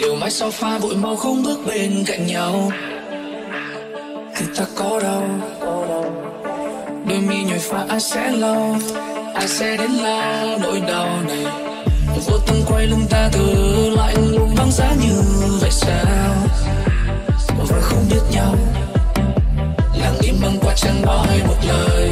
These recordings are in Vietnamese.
Điều mãi sao pha bụi màu không bước bên cạnh nhau thì ta có đâu. Đôi mi nhồi pha ai sẽ lâu, ai sẽ đến lao nỗi đau này. Vô tâm quay lưng ta từ lạnh lùng băng giá như vậy sao? Và không biết nhau, lặng im băng qua chẳng nói một lời.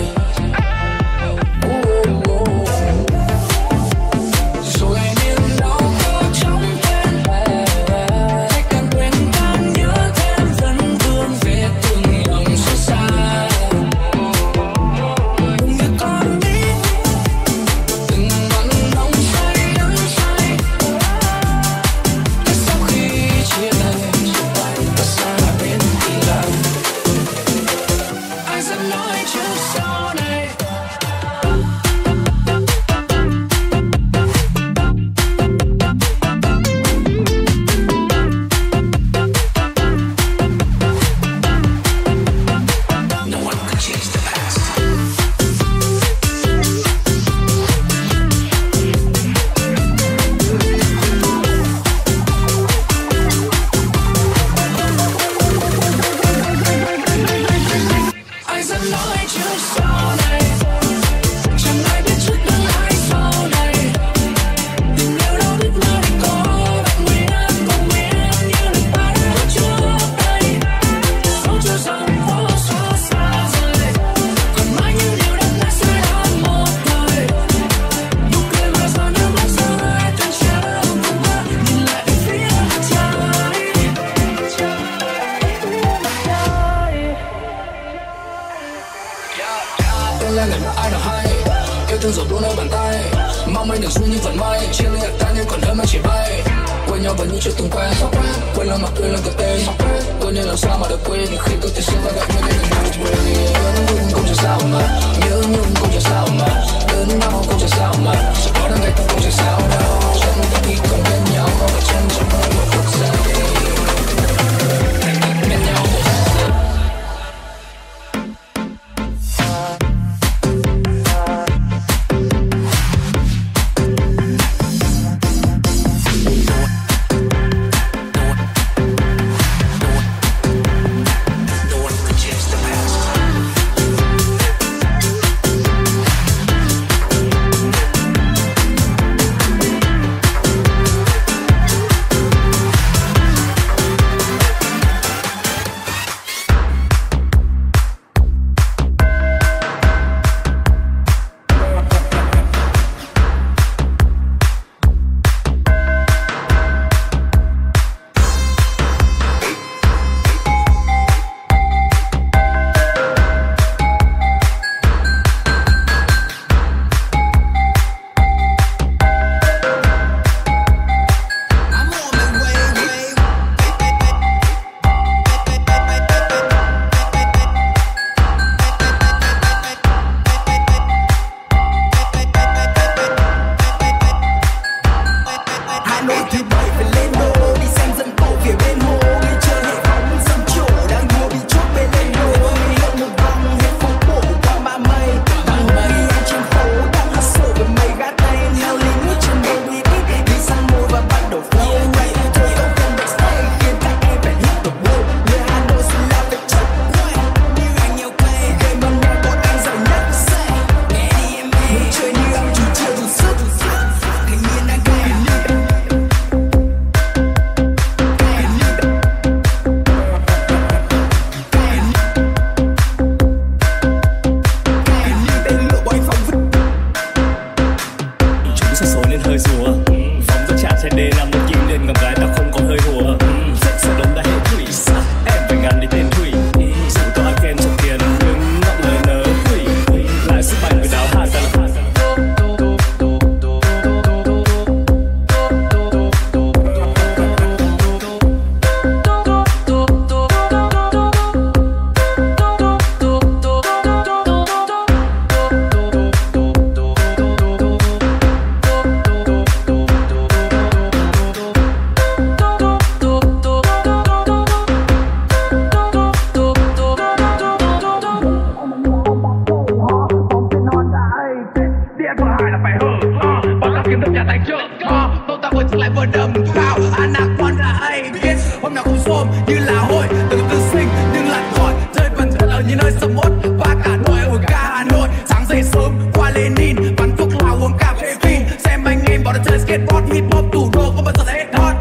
đấm vào Anaconda hay Kiss. Hôm nào cũng xôm như là hội, từng tư sinh nhưng lặn khỏi chơi bẩn thật ở như nơi sầm uất và cả nội ở ca Hà Nội. Sáng dậy sớm qua Lenin bắn thuốc lào uống cà phê phin, xem anh em bọn nó chơi skateboard hip hop thủ đô không bao giờ thấy hot.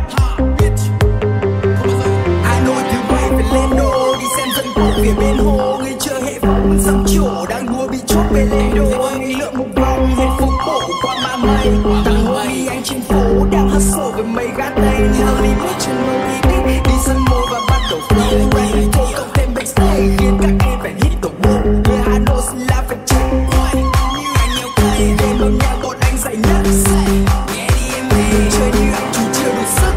Hà Nội thứ bảy phải lên đô, đi xem dân tộc về bên hồ, người chơi hệ vọng dám chỗ đang đua bị chốt về lê đô, người lượm một vòng hết phố cổ qua ma mây. Tặng homie anh trên phố đang hustle với mấy gã tây, Harley Bochino đi sân môi và bắt đầu flow rain. Thôi cộng thêm backstage khiến các em phải hit the wall. Người Hà Nội xin là phải chạy quay như anh yêu cây, game bằng nhau bọn anh dạy nhất say. Nghe đi em về chơi như anh chú chưa đủ sức.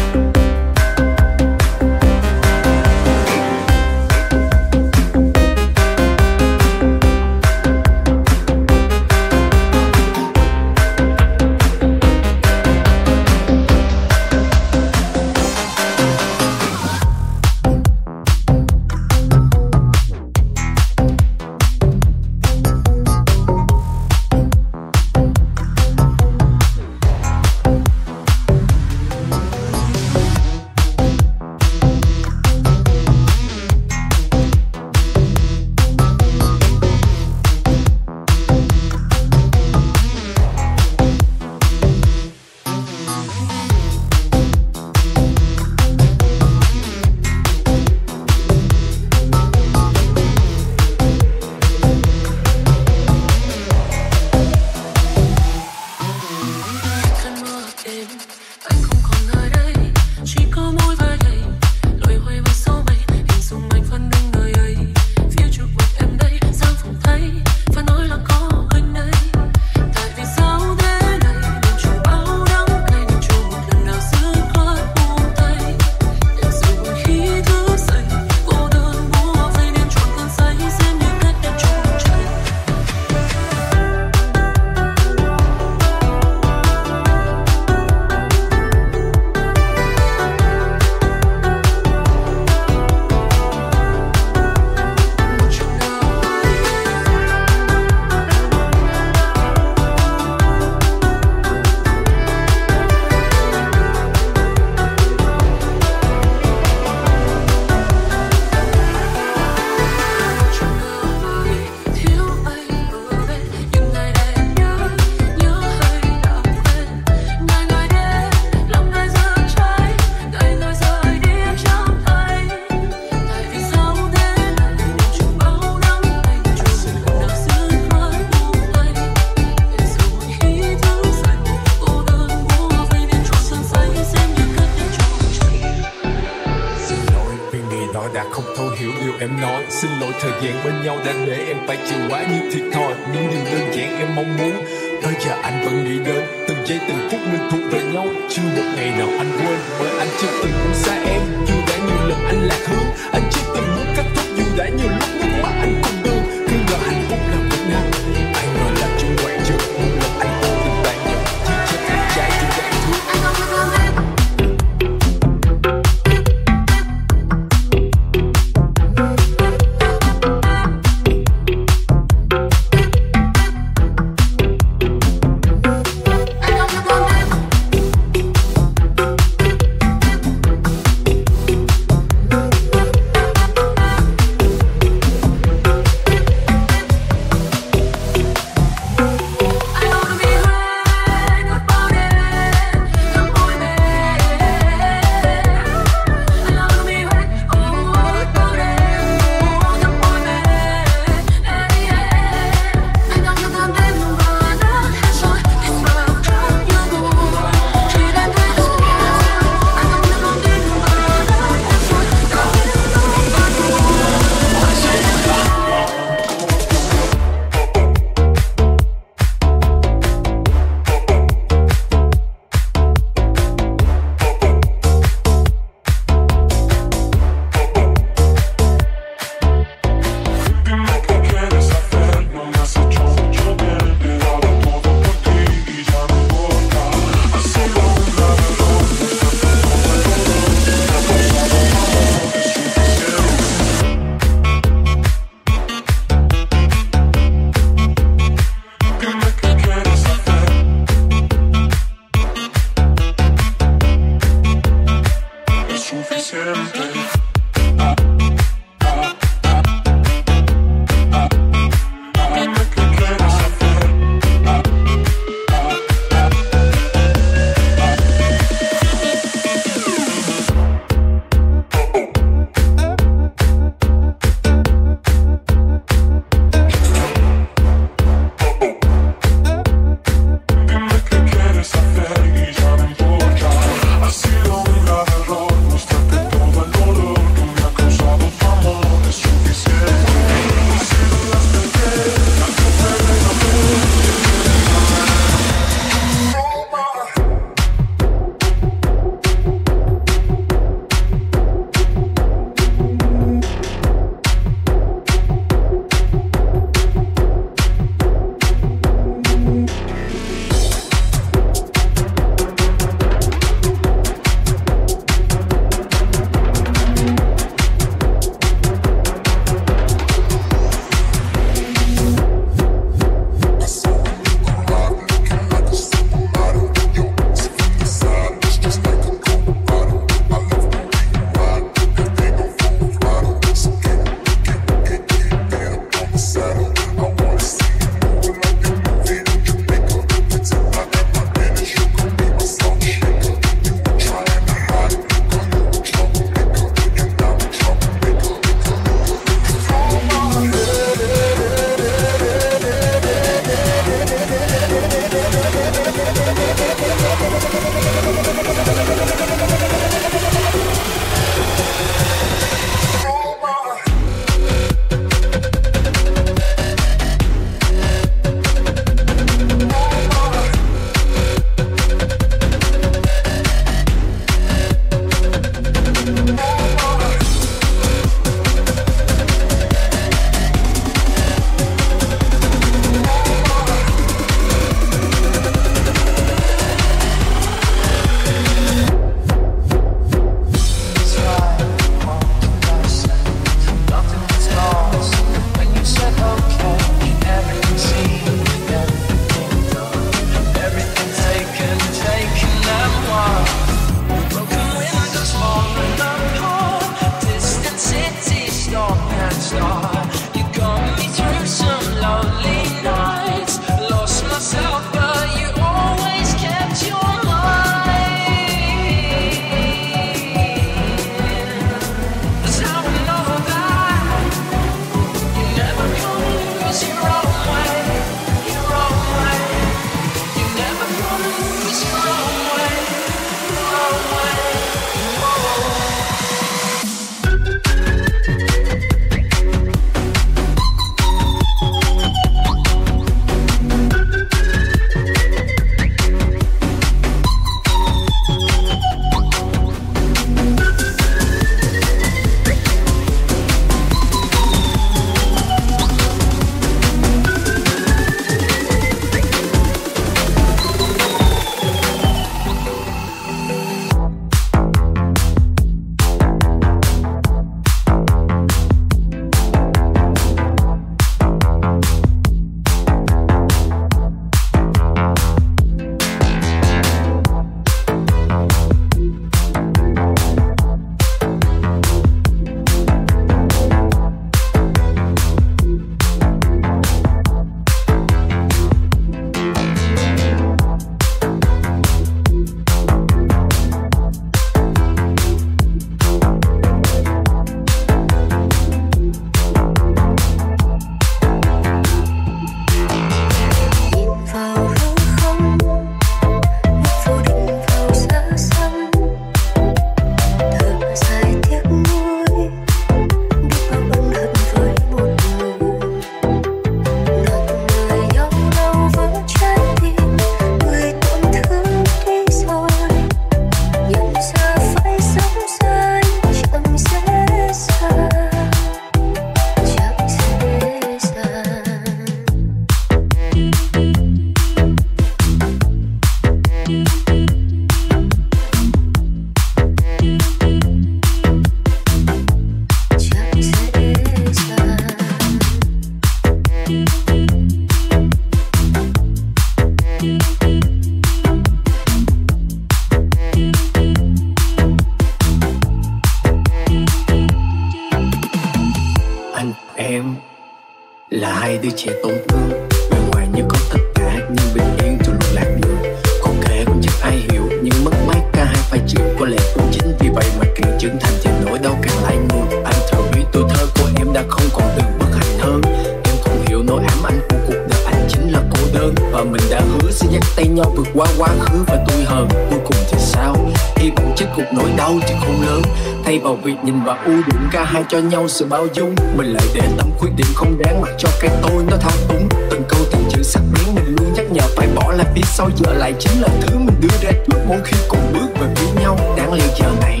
từ trẻ tổn thương, bề ngoài như có tất cả nhưng bình yên từ lục lạc đường. Không thể không chắc ai hiểu nhưng mất mát cả hai phải chịu. Có lẽ cũng chính vì vậy mà càng trưởng thành thì nỗi đau càng lại nhiều. Anh thở biết tuổi thơ của em đã không còn từng bất hạnh hơn. Em không hiểu nỗi ám ảnh của cuộc đời anh chính là cô đơn, và mình đã hứa sẽ dắt tay nhau vượt qua quá khứ và tủi hờn. Cuối cùng thì sao? Hy vọng chết cuộc nỗi đau thì không lớn. Thay vào việc nhìn và ưu điểm cả hai cho nhau sự bao dung, mình lại để tâm khuyết điểm không đáng mặc cho cái tôi nó thao túng. Từng câu từng chữ sắc bén mình luôn nhắc nhở phải bỏ lại phía sau, giờ lại chính là thứ mình đưa ra trước mỗi khi cùng bước về phía nhau. Đáng lẽ giờ này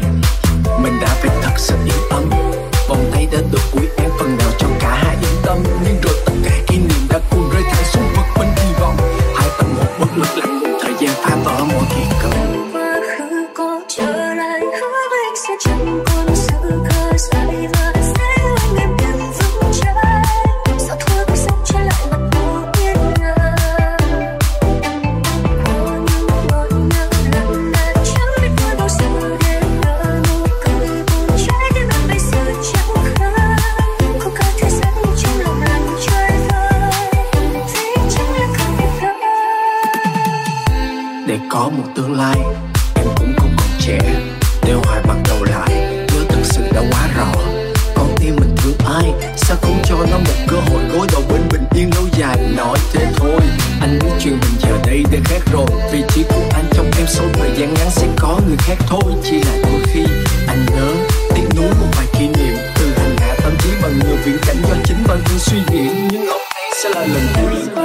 mình đã phải thật sự yên tâm, vòng tay đến được cuối em phần nào cho cả hai yên tâm. Nhưng rồi tất cả kỷ niệm đã cùng rơi thẳng xuống vực bên hy vọng, hai tâm hồn bất lực lặng một thời gian phá vỡ mọi kỳ công. Có một tương lai, em cũng không còn trẻ. Nếu hoài bắt đầu lại, nếu thực sự đã quá rõ con tim mình thương ai, sao không cho nó một cơ hội gối đầu bên bình yên lâu dài. Nói thế thôi, anh muốn chuyện mình giờ đây đã khác rồi. Vị trí của anh trong em sau thời gian ngắn sẽ có người khác thôi. Chỉ là đôi khi anh nhớ tiếc nuối một vài kỷ niệm, từ hành hạ tâm trí bằng nhiều viễn cảnh do chính bản thân suy diễn. Nhưng ông ấy sẽ là lần cuối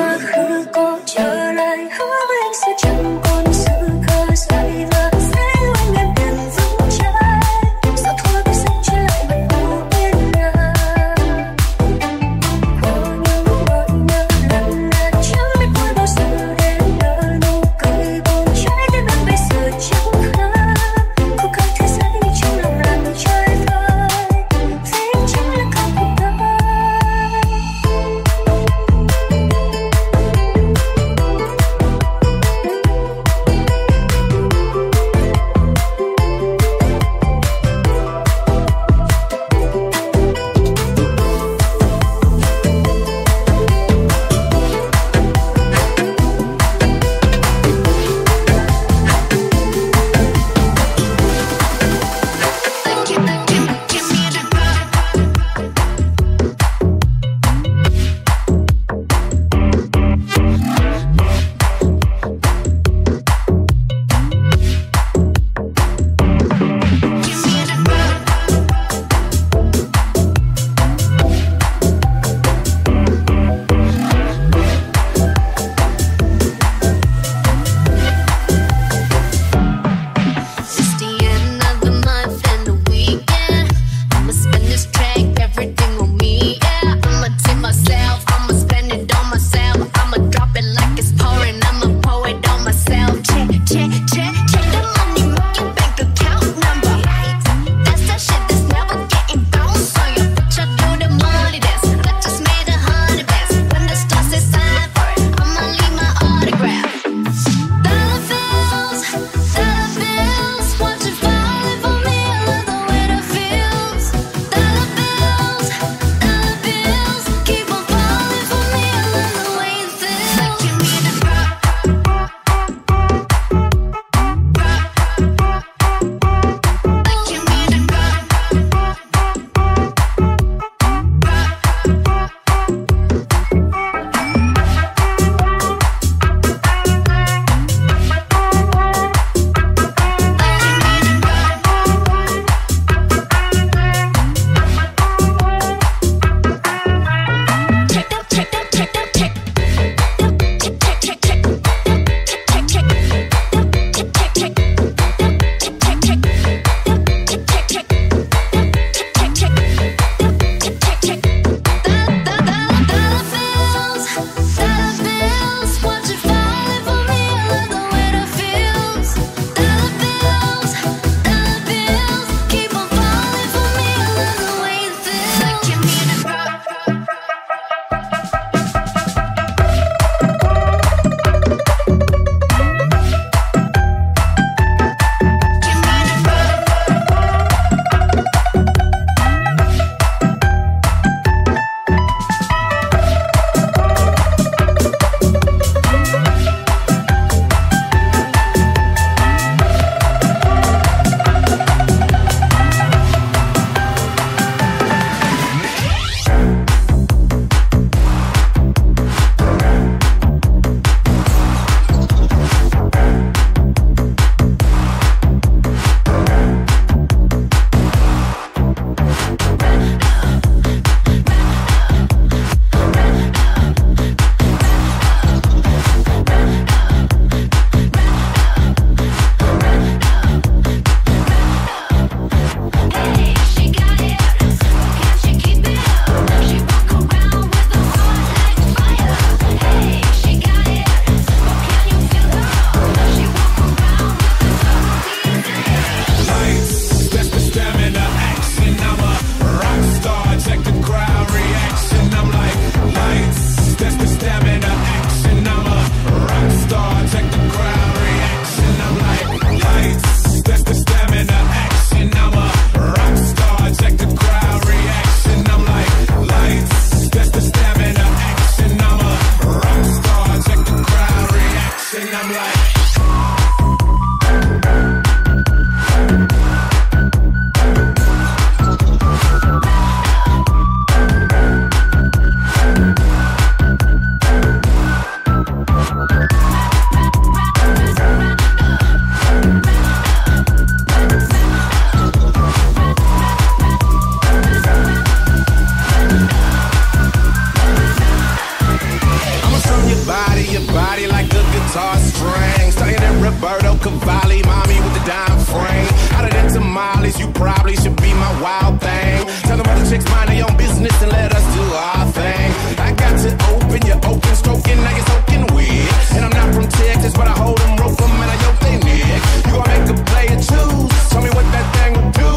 body, your body like a guitar string. Studying that Roberto Cavalli, mommy with the dime frame. Out of them tamales, you probably should be my wild thing. Tell them other chicks mind their own business and let us do our thing. I got you open, you're open, stroking, now you're soaking weird. And I'm not from Texas, but I hold them, rope them, and I yoke they neck. You gon' make a player choose, show me what that thing will do.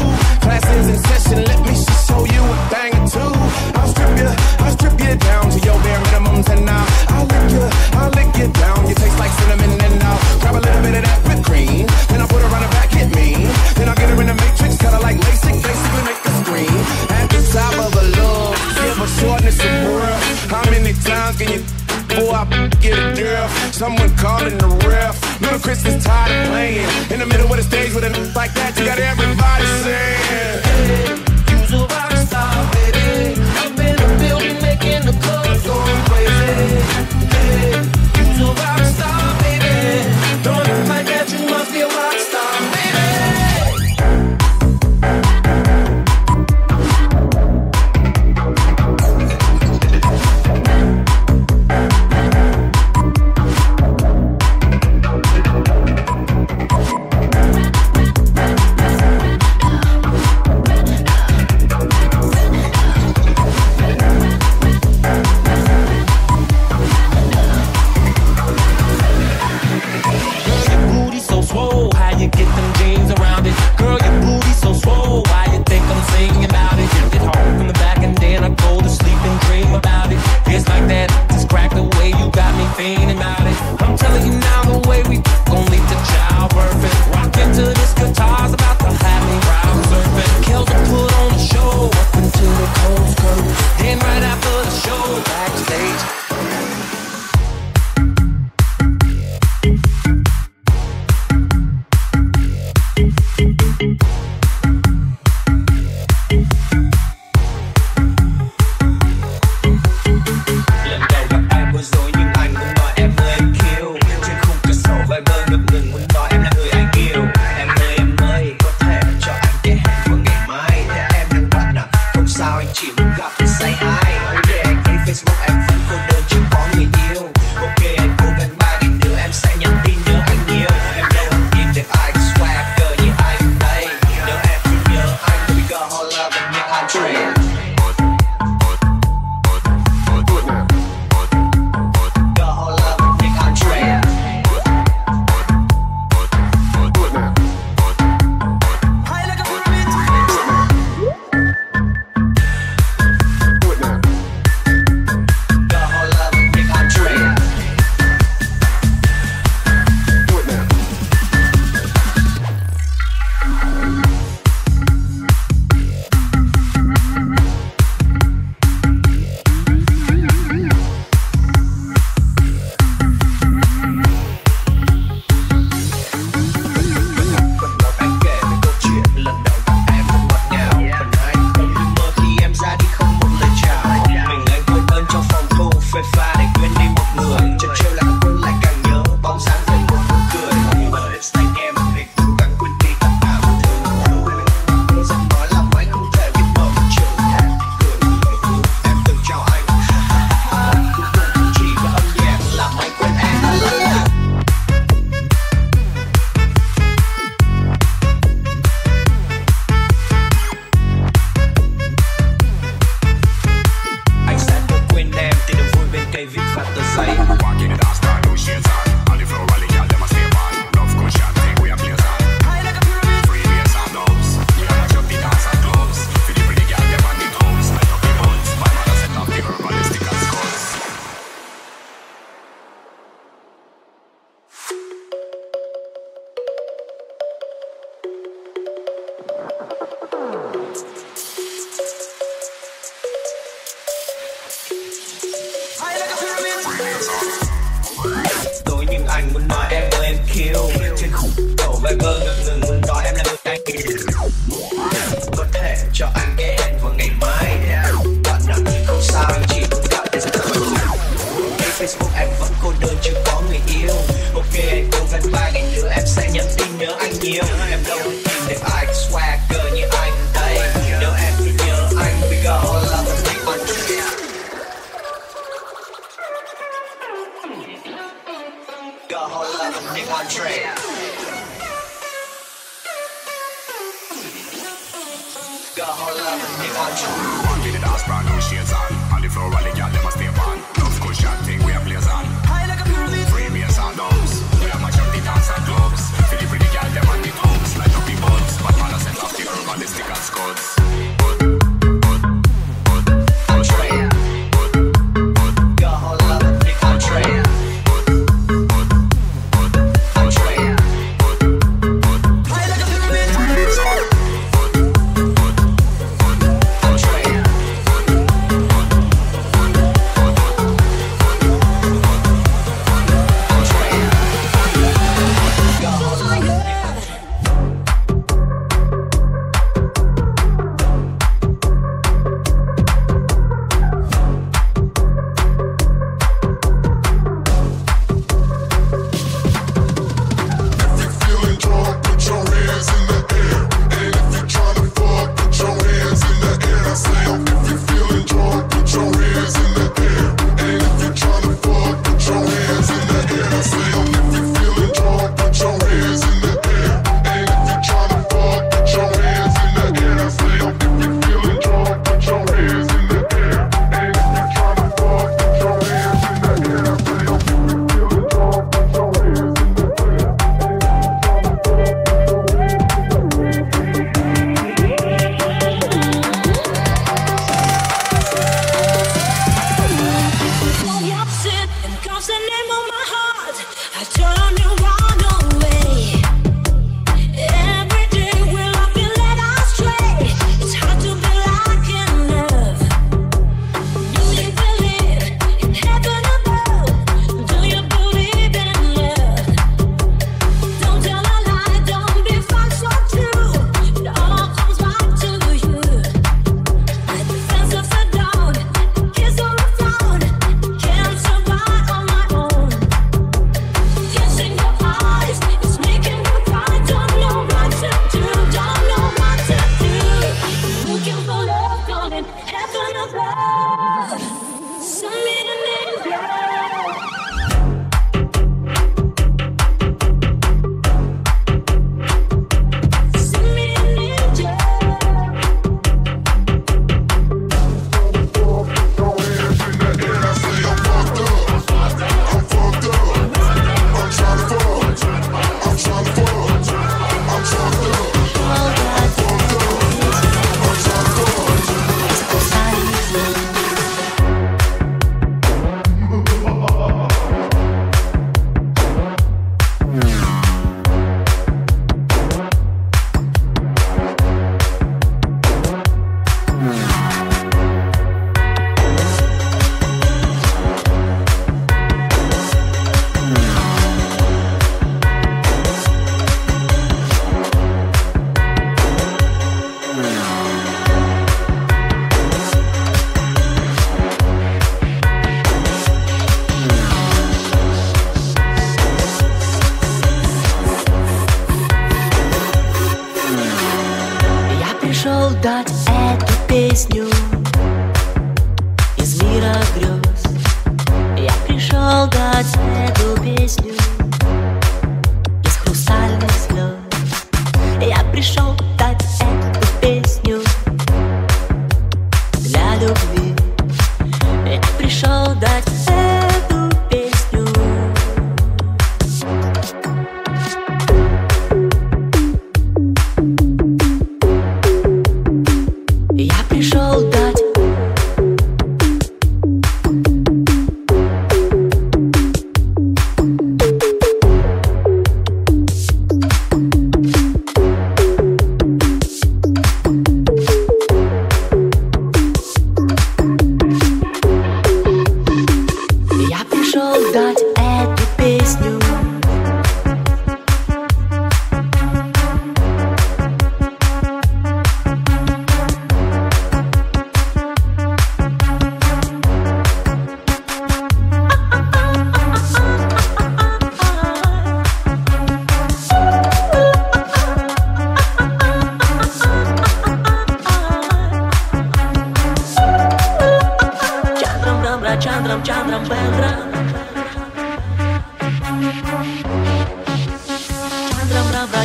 Class is in session, let me show you a thing or two. I'll strip you down to your bare minimums and I'll lick you down. You taste like cinnamon and I'll grab a little bit of that whipped cream. Then I'll put her on her back, hit me. Then I'll get her in a matrix, cut her like LASIK, basically make her scream. At the top of a love, give her shortness of breath. How many times can you before I get a girl? Someone calling the ref. Little Chris is tired of playing. In the middle of the stage with a like that, you got everybody saying, hey, you's a rock star, baby. Up in the building, making the club going crazy. Hey, you's a rock star, baby. Don't act like that, you must be a rock star, baby. got a whole lot of them in one track. Got a whole lot of them in one track. 1 minute dance, brand new shades on. On the floor, all the girls, they must stay on. Blue school shot thing, we are blazing. High like a pyramid. Free beers and dogs. We are match up the dance and clubs. For the pretty girl, them on the toes. Light up the buds. But man, I send off the herb and the stick and scuds.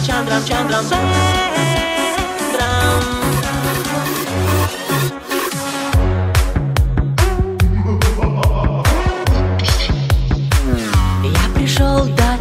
Chandram Я пришел дать